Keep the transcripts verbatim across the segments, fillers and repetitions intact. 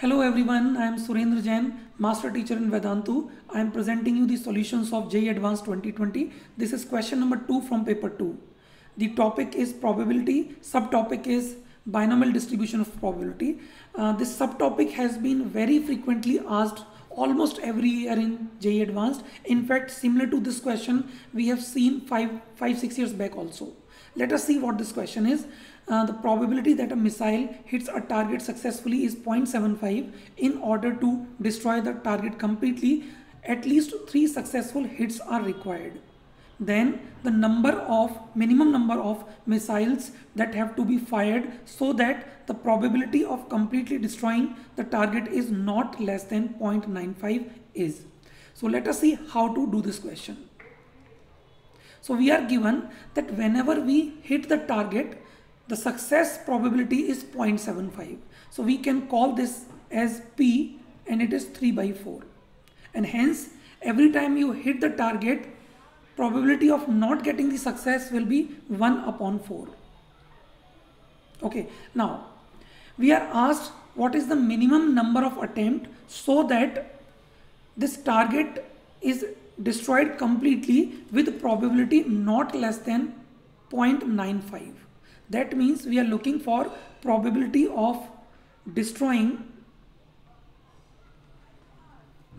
Hello everyone, I am Surendra Jain, Master Teacher in Vedantu. I am presenting you the solutions of J E E Advanced twenty twenty. This is question number two from paper two. The topic is probability, subtopic is binomial distribution of probability. Uh, this subtopic has been very frequently asked almost every year in J E E Advanced. In fact, similar to this question, we have seen five, five, six years back also. Let us see what this question is. Uh, the probability that a missile hits a target successfully is zero point seven five. In order to destroy the target completely, at least three successful hits are required. Then the number of minimum number of missiles that have to be fired so that the probability of completely destroying the target is not less than zero point nine five is. So let us see how to do this question. So we are given that whenever we hit the target, the success probability is zero point seven five. So we can call this as P, and it is three by four. And hence, every time you hit the target, probability of not getting the success will be one upon four. Okay, now we are asked what is the minimum number of attempts so that this target is destroyed completely with probability not less than zero point nine five. That means we are looking for probability of destroying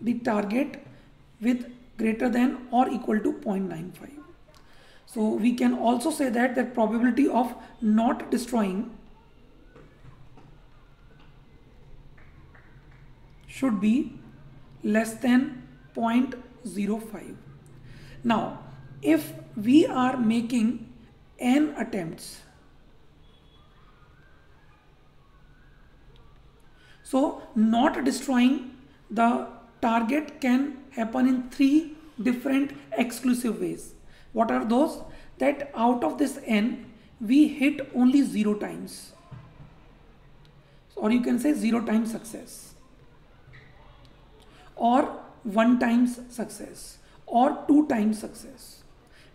the target with greater than or equal to zero point nine five. So we can also say that the probability of not destroying should be less than zero point zero five. Now, if we are making n attempts, so not destroying the target can happen in three different exclusive ways. What are those? That out of this n, we hit only zero times, or you can say zero times success, or one times success, or two times success.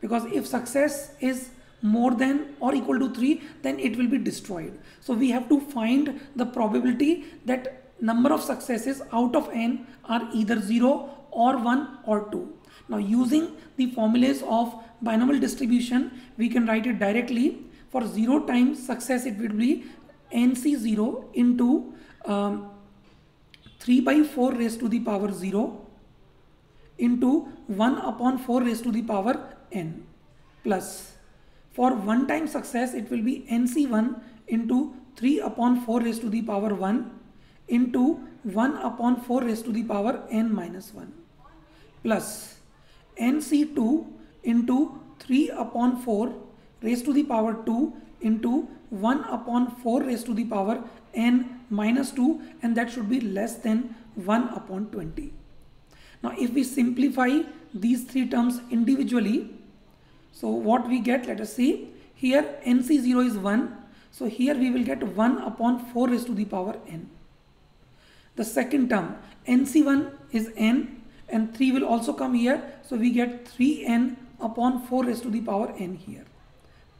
Because if success is more than or equal to three, then it will be destroyed. So we have to find the probability that number of successes out of n are either zero or one or two. Now, using the formulas of binomial distribution, we can write it directly. For zero times success, it will be N C zero into um, three by four raised to the power zero into one upon four raised to the power n, plus for one time success, it will be N C one into three upon four raised to the power one into one upon four raised to the power n minus one, plus N C two into three upon four raised to the power two into one upon four raised to the power n minus two, and that should be less than one upon twenty. Now, if we simplify these three terms individually, so what we get, let us see, here N C zero is one. So here we will get one upon four raised to the power n. The second term, N C one is n, and three will also come here. So we get three n upon four raised to the power n here.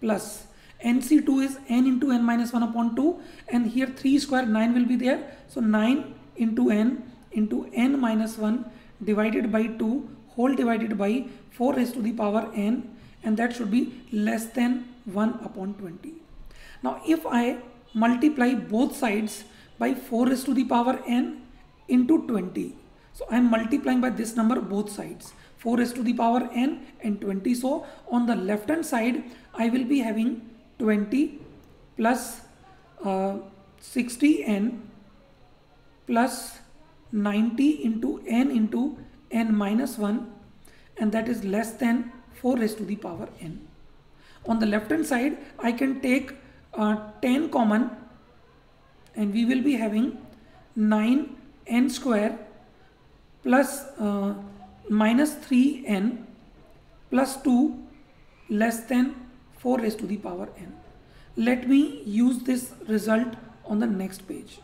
Plus N C two is n into n minus one upon two. And here three square nine will be there. So nine into n into n minus one divided by two whole divided by four raised to the power n. And that should be less than one upon twenty. Now, if I multiply both sides by four raised to the power n into twenty, so I am multiplying by this number both sides, four raised to the power n and twenty. So on the left hand side, I will be having twenty plus uh, sixty n plus ninety into n into n minus one, and that is less than four raised to the power n. On the left hand side, I can take uh, ten common, and we will be having nine n square plus uh, minus three n plus two less than four raised to the power n. Let me use this result on the next page.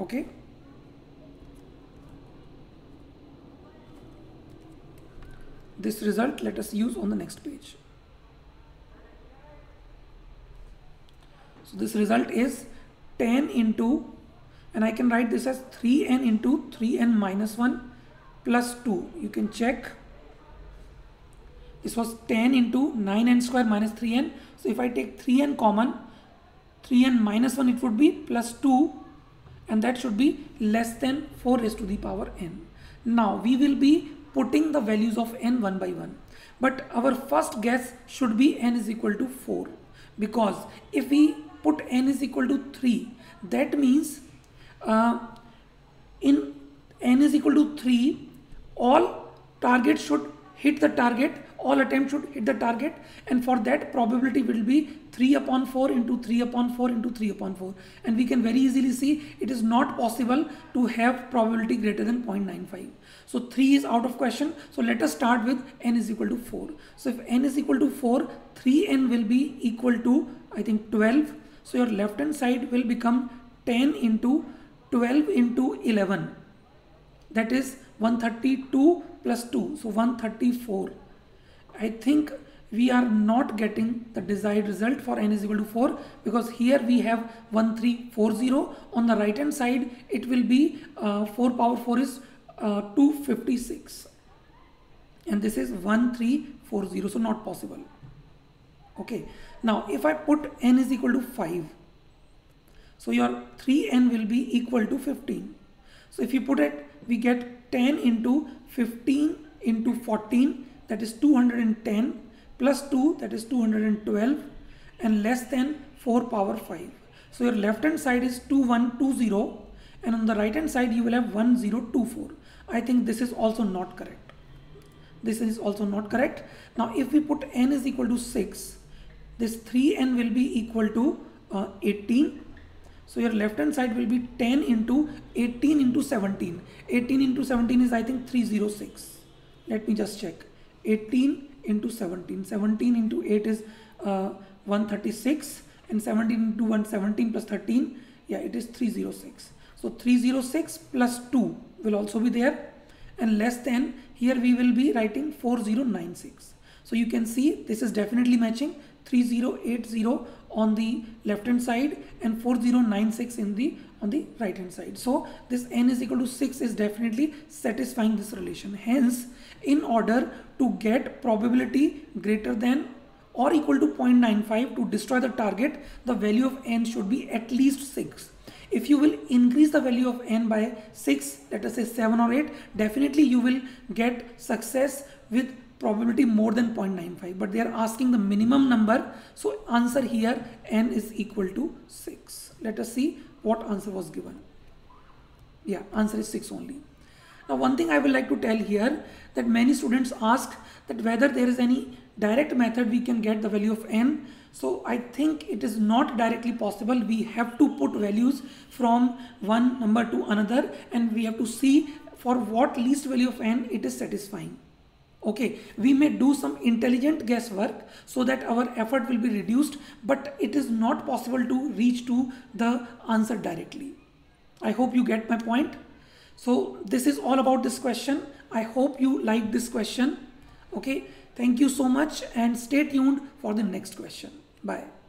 Okay. This result let us use on the next page. So this result is ten into, and I can write this as three n into three n minus one plus two. You can check. This was ten into nine n square minus three n. So if I take three n common, three n minus one, it would be plus two, and that should be less than four raised to the power n. Now we will be putting the values of n one by one. But our first guess should be n is equal to four, because if we put n is equal to three, that means uh, in n is equal to three, all targets should hit the target, all attempts should hit the target, and for that probability will be three upon four into three upon four into three upon four. And we can very easily see it is not possible to have probability greater than zero point nine five. So three is out of question. So let us start with n is equal to four. So if n is equal to four, three n will be equal to, I think, twelve. So your left hand side will become ten into twelve into eleven. That is one hundred thirty-two plus two. So one hundred thirty-four. I think we are not getting the desired result for n is equal to four, because here we have one three four zero. On the right hand side, it will be uh, four power four is uh, two hundred fifty-six. And this is one three four zero. So not possible. Okay. Now if I put n is equal to five. So your three n will be equal to fifteen. So if you put it, we get ten into fifteen into fourteen, that is two hundred ten, plus two, that is two hundred twelve, and less than four power five. So your left hand side is two one two zero, and on the right hand side you will have one zero two four. I think this is also not correct. This is also not correct. Now if we put n is equal to six, this three n will be equal to uh, eighteen. So your left hand side will be ten into eighteen into seventeen. eighteen into seventeen is, I think, three hundred six. Let me just check. eighteen into seventeen. seventeen into eight is uh, one hundred thirty-six, and seventeen into one hundred seventeen plus thirteen. Yeah, it is three hundred six. So three hundred six plus two will also be there, and less than, here we will be writing four zero nine six. So you can see this is definitely matching. three zero eight zero on the left hand side and four zero nine six in the on the right hand side. So this n is equal to six is definitely satisfying this relation. Hence, in order to get probability greater than or equal to zero point nine five to destroy the target, the value of n should be at least six. If you will increase the value of n by six, let us say seven or eight, definitely you will get success with probability more than zero point nine five, but they are asking the minimum number. So answer here, n is equal to six. Let us see what answer was given. Yeah, answer is six only. Now one thing I would like to tell here, that many students ask that whether there is any direct method we can get the value of n. So I think it is not directly possible. We have to put values from one number to another, and we have to see for what least value of n it is satisfying. Okay, we may do some intelligent guesswork so that our effort will be reduced, but it is not possible to reach to the answer directly. I hope you get my point. So this is all about this question. I hope you like this question. Okay, thank you so much, and stay tuned for the next question. Bye.